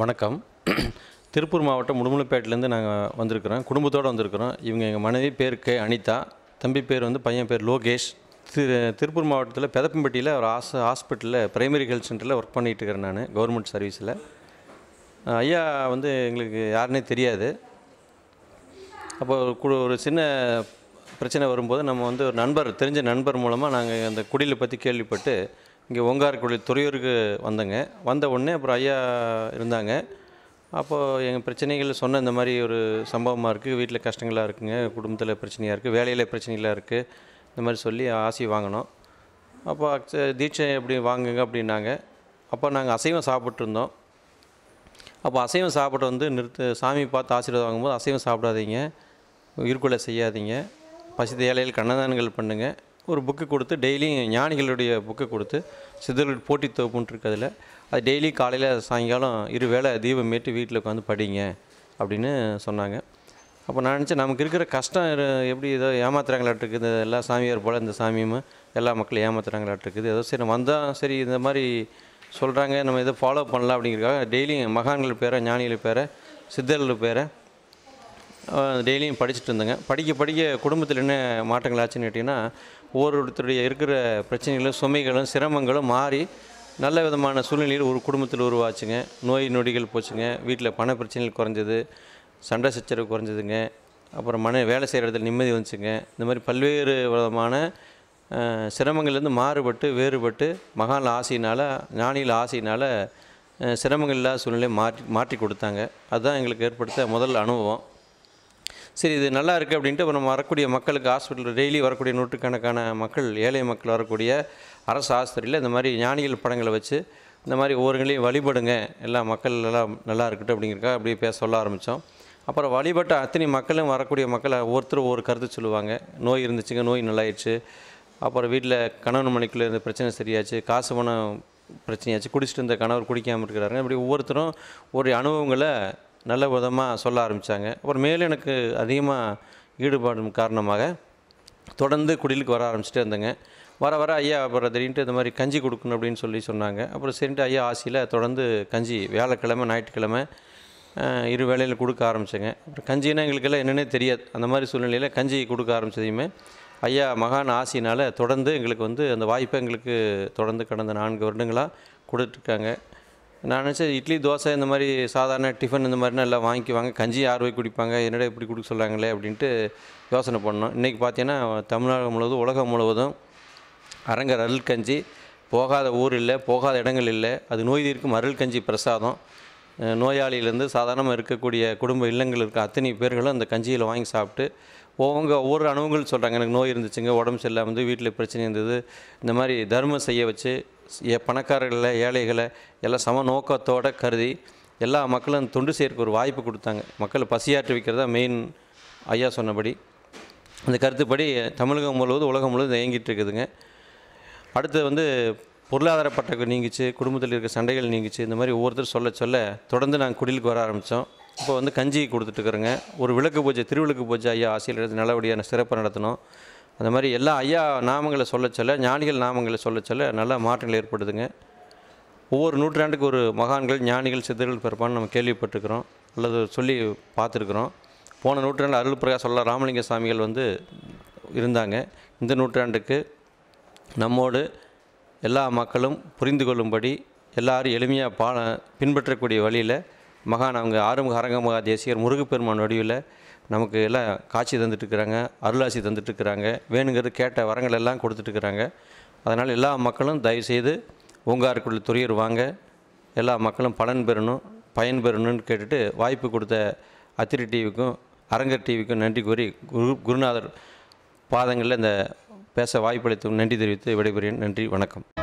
வணக்கம். திருப்பூர் மாவட்டம் முடுமலைப்பேட்டிலேருந்து நாங்கள் வந்திருக்கிறோம், குடும்பத்தோடு வந்திருக்கிறோம். இவங்க எங்கள் மனைவி பேர் கே அனிதா, தம்பி பேர் வந்து பையன் பேர் லோகேஷ். திருப்பூர் மாவட்டத்தில் பெதப்பம்பட்டியில் ஒரு ஹாஸ்பிட்டலில் பிரைமரி ஹெல்த் சென்டரில் ஒர்க் பண்ணிகிட்டு இருக்கிறேன் நான், கவர்மெண்ட் சர்வீஸில். ஐயா வந்து எங்களுக்கு யாருன்னே தெரியாது. அப்போ ஒரு சின்ன பிரச்சனை வரும்போது நம்ம வந்து ஒரு நண்பர், தெரிஞ்ச நண்பர் மூலமாக நாங்கள் அந்த குடியில் பற்றி கேள்விப்பட்டு இங்கே ஓங்காரக்குடி துறையூருக்கு வந்தேங்க. வந்த உடனே அப்புறம் ஐயா இருந்தாங்க. அப்போது எங்கள் பிரச்சனைகள் சொன்ன இந்த மாதிரி ஒரு சம்பவமாக இருக்குது, வீட்டில் கஷ்டங்களாக இருக்குங்க, குடும்பத்தில் பிரச்சனையாக இருக்குது, வேலையில் பிரச்சனைகளாக இருக்குது, இந்த மாதிரி சொல்லி ஆசி வாங்கினோம். அப்போ தீட்சை எப்படி வாங்குங்க அப்படின்னாங்க. அப்போ நாங்கள் அசைவம் சாப்பிட்ருந்தோம். அப்போ அசைவம் சாப்பிட்டு வந்து சாமி பார்த்து ஆசீர்வாதம் வாங்கும்போது அசைவம் சாப்பிடாதீங்க, உயிர்கொலை செய்யாதீங்க, பசித்த ஏழையில் கண்ணதானங்கள் பண்ணுங்கள். ஒரு புக்கு கொடுத்து டெய்லியும் ஞானிகளுடைய புக்கு கொடுத்து, சித்தர்களுடைய போட்டி தொகுப்புன்னு இருக்குது, அதில் அது டெய்லி காலையில் சாயங்காலம் இருவேளை தீபம் ஏற்றி வீட்டில் உட்காந்து படிங்க அப்படின்னு சொன்னாங்க. அப்போ நான் நினச்சேன், நமக்கு இருக்கிற கஷ்டம் எப்படி ஏதோ ஏமாத்துறாங்களாட்டிருக்குது, எல்லா சாமியார் போல் இந்த சாமியும் எல்லா மக்களும் ஏமாத்துறாங்களாட்டிருக்குது, ஏதோ சரி வந்தால் சரி இந்த மாதிரி சொல்கிறாங்க நம்ம எதோ ஃபாலோ பண்ணலாம் அப்படிங்கிறக்காக டெய்லியும் மகான்கள் பேரை, ஞானிகள் பேரை, சித்தர்கள் பேரை டெய்லியும் படிச்சுட்டு இருந்தேங்க. படிக்க படிக்க குடும்பத்தில் என்ன மாற்றங்கள் ஆச்சுன்னு கேட்டிங்கன்னா, ஒவ்வொருத்தருடைய இருக்கிற பிரச்சனைகளும் சுமைகளும் சிரமங்களும் மாறி நல்ல விதமான சூழ்நிலையில் ஒரு குடும்பத்தில் உருவாச்சுங்க. நோய் நொடிகள் போச்சுங்க, வீட்டில் பண பிரச்சனைகள் குறைஞ்சது, சண்டை சச்சரவு குறைஞ்சதுங்க, அப்புறம் வேலை செய்கிற இடத்துல நிம்மதி வந்துச்சுங்க. இந்த மாதிரி பல்வேறு விதமான சிரமங்கள்லேருந்து மாறுபட்டு வேறுபட்டு மகான் ஆசையினால், ஞானிகள் ஆசையினால் சிரமங்கள் இல்லாத சூழ்நிலையை மாற்றி கொடுத்தாங்க. அதுதான் எங்களுக்கு ஏற்படுத்த முதல் அனுபவம். சரி, இது நல்லா இருக்குது அப்படின்ட்டு நம்ம வரக்கூடிய மக்களுக்கு ஹாஸ்பிட்டல் டெய்லி வரக்கூடிய நூற்றுக்கணக்கான மக்கள், ஏழை மக்கள் வரக்கூடிய அரசு ஆஸ்பத்திரியில் இந்த மாதிரி ஞானிகள் படங்களை வச்சு இந்த மாதிரி ஒவ்வொருங்களையும் வழிபடுங்க, எல்லா மக்கள் எல்லாம் நல்லா இருக்கட்டும் அப்படிங்கிறக்கா அப்படியே பேச சொல்ல ஆரம்பித்தோம். அப்புறம் வழிபட்ட அத்தனை மக்களும், வரக்கூடிய மக்கள் ஒவ்வொருத்தரும் ஒவ்வொரு கருத்து சொல்லுவாங்க. நோய் இருந்துச்சுங்க, நோய் நல்லாயிடுச்சு. அப்புறம் வீட்டில் கணவன் மனைவிக்குள்ளே இருந்த பிரச்சனை சரியாச்சு, காசு பணம் பிரச்சனையாச்சு, குடிச்சிட்டு இருந்த கணவர் குடிக்காமல் இருக்கிறாருங்க. இப்படி ஒவ்வொருத்தரும் ஒரு அனுபவங்களை நல்ல விதமாக சொல்ல ஆரம்பித்தாங்க. அப்புறம் மேலும் எனக்கு அதிகமாக ஈடுபாடும் காரணமாக தொடர்ந்து குடிலுக்கு வர ஆரம்பிச்சுட்டே இருந்தேங்க. வர வர ஐயா அப்புறம் திடீர்னு இந்த மாதிரி கஞ்சி கொடுக்கணும் அப்படின்னு சொல்லி சொன்னாங்க. அப்புறம் சரின்ட்டு ஐயா ஆசையில் தொடர்ந்து கஞ்சி வியாழக்கிழமை ஞாயிற்றுக்கிழமை இரு வேளையில் கொடுக்க ஆரம்பித்தேங்க. அப்புறம் கஞ்சின்னா எங்களுக்கெல்லாம் என்னென்னே தெரியாது, அந்த மாதிரி சூழ்நிலையில் கஞ்சி கொடுக்க ஆரம்பித்ததையுமே ஐயா மகான் ஆசையினால் தொடர்ந்து எங்களுக்கு வந்து அந்த வாய்ப்பை எங்களுக்கு தொடர்ந்து கடந்த 4 வருடங்களாக கொடுத்துருக்காங்க. நான் நினச்சேன், இட்லி தோசை இந்த மாதிரி சாதாரண டிஃபன் இந்த மாதிரினா எல்லாம் வாங்கிக்குவாங்க, கஞ்சி யார் போய் குடிப்பாங்க, என்னடா இப்படி கொடுக்க சொல்கிறாங்களே அப்படின்ட்டு யோசனை பண்ணோம். இன்றைக்கி பார்த்தீங்கன்னா தமிழ்நாடு முழுவதும், உலகம் முழுவதும் அரங்கர் அருள்கஞ்சி, போகாத ஊர் இல்லை, போகாத இடங்கள் இல்லை. அது நோய் தீர்க்கும் அருள்கஞ்சி பிரசாதம். நோயாளியிலேருந்து சாதாரணமாக இருக்கக்கூடிய குடும்ப இல்லங்கள் இருக்க அத்தனை பேர்களும் அந்த கஞ்சியில் வாங்கி சாப்பிட்டு ஒவ்வொரு அனுபவங்கள் சொல்கிறாங்க. எனக்கு நோய் இருந்துச்சுங்க, உடம்பு சரியில்லாமல் வந்து வீட்டில் பிரச்சனை இருந்தது, இந்த மாதிரி தர்மம் செய்ய வச்சு பணக்காரர்களை ஏழைகளை எல்லாம் சம நோக்கத்தோடு கருதி எல்லா மக்களும் தொண்டு செய்கிறதுக்கு ஒரு வாய்ப்பு கொடுத்தாங்க. மக்களை பசியாற்றி வைக்கிறதா மெயின் ஐயா சொன்னபடி. அந்த கருத்துப்படி தமிழகம் முழுவதும் உலகம் முழுவதும் இயங்கிட்டு இருக்குதுங்க. அடுத்து வந்து பொருளாதார பற்றாக்குறை நீங்கிச்சு, குடும்பத்தில் இருக்கிற சண்டைகள் நீங்கிச்சு. இந்த மாதிரி ஒவ்வொருத்தர் சொல்ல சொல்ல தொடர்ந்து நாங்கள் குடிலுக்கு வர ஆரம்பித்தோம். இப்போ வந்து கஞ்சி கொடுத்துட்டுருக்குறோங்க. ஒரு விளக்கு பூஜை, திருவிளக்கு பூஜை ஐயா ஆசிரியர் எடுத்து நல்லபடியான சிறப்பாக நடத்தினோம். அந்த மாதிரி எல்லா ஐயா நாமங்களை சொல்ல சொல்ல, ஞானிகள் நாமங்களை சொல்ல சொல்ல நல்ல மாற்றங்கள் ஏற்படுதுங்க. ஒவ்வொரு நூற்றாண்டுக்கு ஒரு மகான்கள், ஞானிகள், சித்தர்கள் பிறப்பான்னு நம்ம கேள்விப்பட்டிருக்கிறோம் அல்லது சொல்லி பார்த்துருக்குறோம். போன நூற்றாண்டு அருள் பிரகாஷ் சொல்ல ராமலிங்க சாமிகள் வந்து இருந்தாங்க. இந்த நூற்றாண்டுக்கு நம்மோடு எல்லா மக்களும் புரிந்து கொள்ளும்படி எல்லாரும் எளிமையாக பின்பற்றக்கூடிய வழியில் மகான் அவங்க ஆறுமுக அரங்கமகா தேசிகர் முருகப்பெருமான் வடிவில் நமக்கு எல்லாம் காட்சி தந்துட்டுருக்குறாங்க, அருளாசி தந்துட்டுருக்குறாங்க, வேணுங்கிறது கேட்ட வரங்கள் எல்லாம் கொடுத்துட்டுருக்குறாங்க. அதனால் எல்லா மக்களும் தயவுசெய்து ஓங்காரக்குடி துறையூர் வாங்க, எல்லா மக்களும் பலன் பெறணும், பயன் பெறணும்னு கேட்டுட்டு வாய்ப்பு கொடுத்த அத்திரி டிவிக்கும் அரங்கர் டிவிக்கும் நன்றி கூறி குருநாதர் பாதங்களில் இந்த பேச வாய்ப்பளித்தும் நன்றி தெரிவித்து விடைபெறுகிறேன். நன்றி, வணக்கம்.